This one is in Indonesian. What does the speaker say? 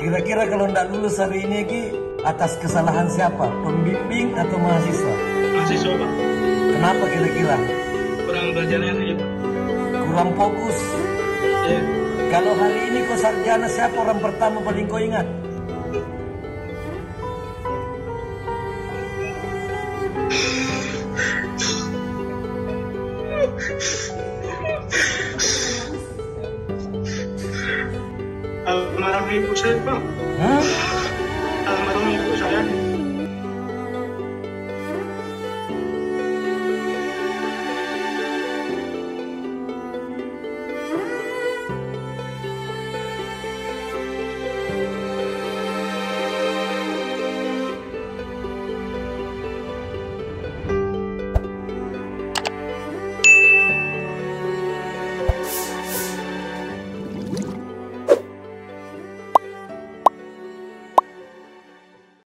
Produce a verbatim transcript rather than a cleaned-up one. Kira-kira kalau tidak lulus hari ini Ki, atas kesalahan siapa? Pembimbing atau mahasiswa? Mahasiswa, Pak. Kenapa kira-kira? Kurang belajarnya aja, Pak. Kurang fokus? Iya. Yeah. Kalau hari ini kau sarjana, siapa orang pertama paling kau ingat? Almarhum ibu saya, Pak. Hah? Almarhum ibu saya.